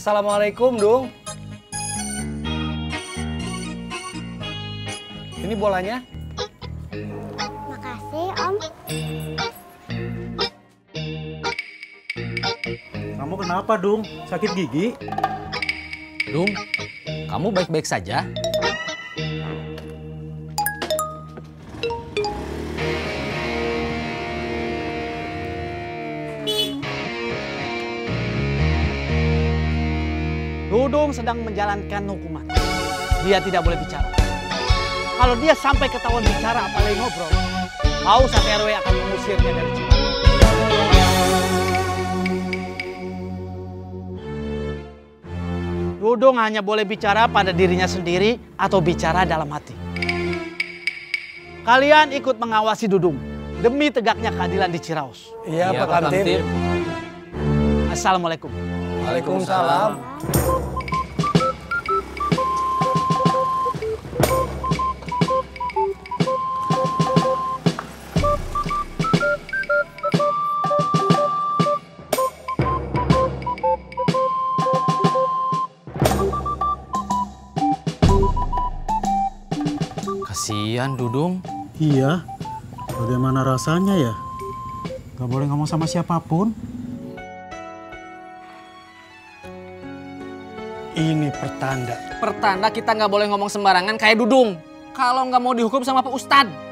Assalamualaikum, Dung. Ini bolanya. Makasih, Om. Kamu kenapa, Dung? Sakit gigi? Dung, kamu baik-baik saja? Dudung sedang menjalankan hukuman. Dia tidak boleh bicara. Kalau dia sampai ketahuan bicara apalagi ngobrol, Paus atau RW akan mengusirnya dari sini. Dudung hanya boleh bicara pada dirinya sendiri atau bicara dalam hati. Kalian ikut mengawasi Dudung demi tegaknya keadilan di Ciraos. Iya, Pak Kandir. Assalamualaikum. Waalaikumsalam. Kasihan Dudung. Iya. Bagaimana rasanya ya? Gak boleh ngomong sama siapapun. Ini pertanda. Pertanda kita nggak boleh ngomong sembarangan kayak Dudung. Kalau nggak mau dihukum sama Pak Ustadz.